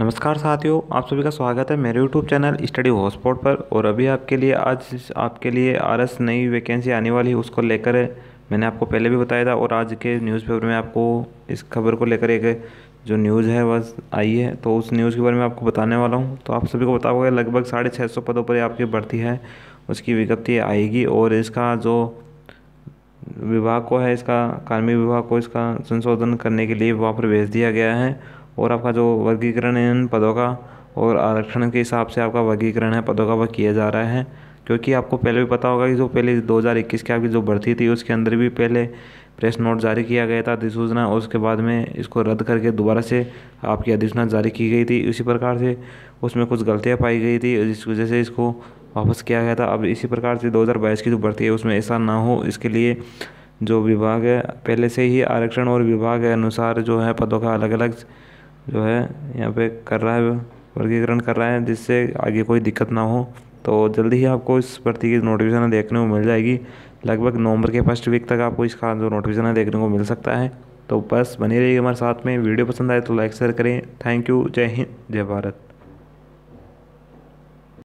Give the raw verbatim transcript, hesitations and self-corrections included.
नमस्कार साथियों, आप सभी का स्वागत है मेरे YouTube चैनल स्टडी हॉटस्पॉट पर। और अभी आपके लिए आज आपके लिए आरएस नई वैकेंसी आने वाली है, उसको लेकर मैंने आपको पहले भी बताया था। और आज के न्यूज़पेपर में आपको इस खबर को लेकर एक जो न्यूज़ है बस आई है, तो उस न्यूज़ के बारे में आपको बताने वाला हूँ। तो आप सभी को बताओगे लगभग साढ़े छः सौ पदों पर आपकी भर्ती है, उसकी विज्ञप्ति आएगी। और इसका जो विभाग को है, इसका कार्मिक विभाग को इसका संशोधन करने के लिए वहाँ पर भेज दिया गया है। और आपका जो वर्गीकरण है इन पदों का और आरक्षण के हिसाब से आपका वर्गीकरण है पदों का, वह किया जा रहा है। क्योंकि आपको पहले भी पता होगा कि जो पहले दो हज़ार इक्कीस की आपकी जो भर्ती थी, उसके अंदर भी पहले प्रेस नोट जारी किया गया था अधिसूचना, और उसके बाद में इसको रद्द करके दोबारा से आपकी अधिसूचना जारी की गई थी। इसी प्रकार से उसमें कुछ गलतियाँ पाई गई थी, जिस वजह से इसको वापस किया गया था। अब इसी प्रकार से दो हज़ार बाईस की जो भर्ती है उसमें ऐसा ना हो, इसके लिए जो विभाग है पहले से ही आरक्षण और विभाग के अनुसार जो है पदों का अलग अलग जो है यहाँ पे कर रहा है, वर्गीकरण कर रहा है, जिससे आगे कोई दिक्कत ना हो। तो जल्दी ही आपको इस भर्ती की नोटिफिकेशन देखने को मिल जाएगी। लगभग नवंबर के फर्स्ट वीक तक आपको इसका जो नोटिफिकेशन है देखने को मिल सकता है। तो बस बनी रहिए हमारे साथ में। वीडियो पसंद आए तो लाइक शेयर करें। Thank you. जय हिंद, जय भारत।